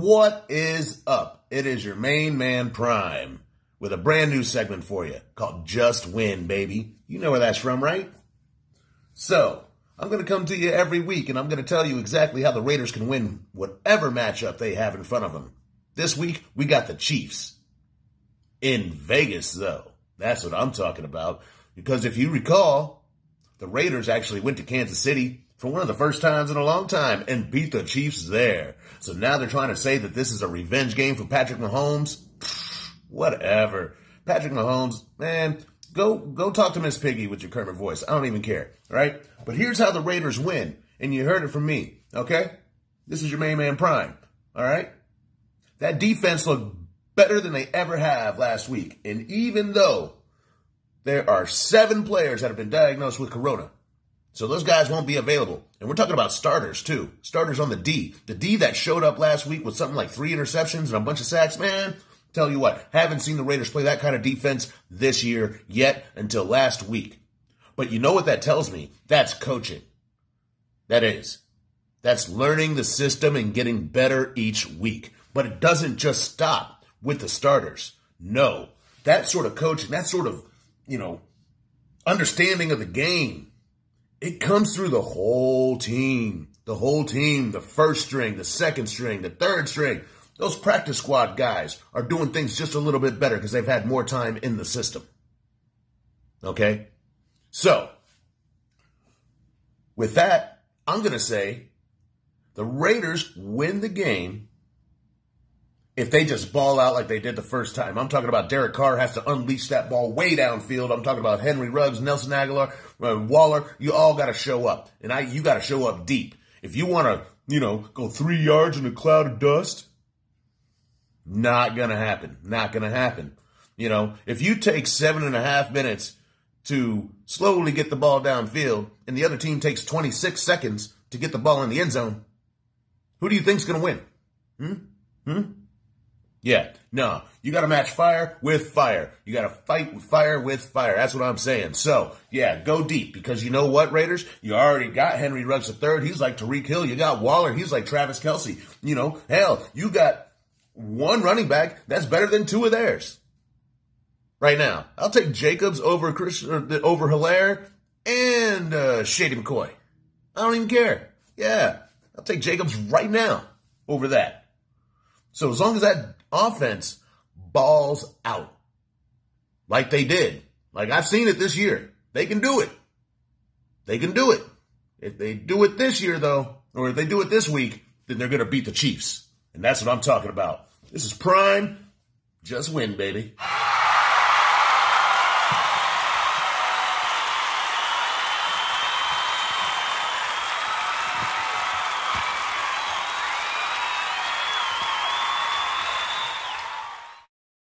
What is up? It is your main man, Prime, with a brand new segment for you called Just Win, Baby. You know where that's from, right? So, I'm going to come to you every week, and I'm going to tell you exactly how the Raiders can win whatever matchup they have in front of them. This week, we got the Chiefs. In Vegas, though. That's what I'm talking about. Because if you recall, the Raiders actually went to Kansas City for one of the first times in a long time and beat the Chiefs there. So now they're trying to say that this is a revenge game for Patrick Mahomes. Whatever. Patrick Mahomes, man, go talk to Miss Piggy with your Kermit voice. I don't even care, right? But here's how the Raiders win, and you heard it from me, okay? This is your main man, Prime, all right? That defense looked better than they ever have last week, and even though there are 7 players that have been diagnosed with corona, so those guys won't be available. And we're talking about starters, too. Starters on the D. The D that showed up last week with something like 3 interceptions and a bunch of sacks, man. Tell you what, haven't seen the Raiders play that kind of defense this year yet until last week. But you know what that tells me? That's coaching. That is. That's learning the system and getting better each week. But it doesn't just stop with the starters. No. That sort of coaching, that sort of, understanding of the game, it comes through the whole team. The whole team, the first string, the second string, the third string. Those practice squad guys are doing things just a little bit better because they've had more time in the system. Okay? So, with that, I'm going to say the Raiders win the game if they just ball out like they did the first time. I'm talking about Derek Carr has to unleash that ball way downfield. I'm talking about Henry Ruggs, Nelson Agholor, Waller. You all got to show up. And you got to show up deep. If you want to, go 3 yards in a cloud of dust, not going to happen. Not going to happen. If you take 7.5 minutes to slowly get the ball downfield and the other team takes 26 seconds to get the ball in the end zone, who do you think's going to win? Yeah. No. You got to match fire with fire. You got to fight fire with fire. That's what I'm saying. So, yeah, go deep because you know what, Raiders? You already got Henry Ruggs III. He's like Tariq Hill. You got Waller. He's like Travis Kelsey. Hell, you got one running back that's better than 2 of theirs. Right now, I'll take Jacobs over Hilaire and Shady McCoy. I don't even care. Yeah, I'll take Jacobs right now over that. So as long as that offense balls out like they did, like I've seen it this year, they can do it. They can do it. If they do it this year, though, or if they do it this week, then they're going to beat the Chiefs. And that's what I'm talking about. This is Prime. Just win, baby.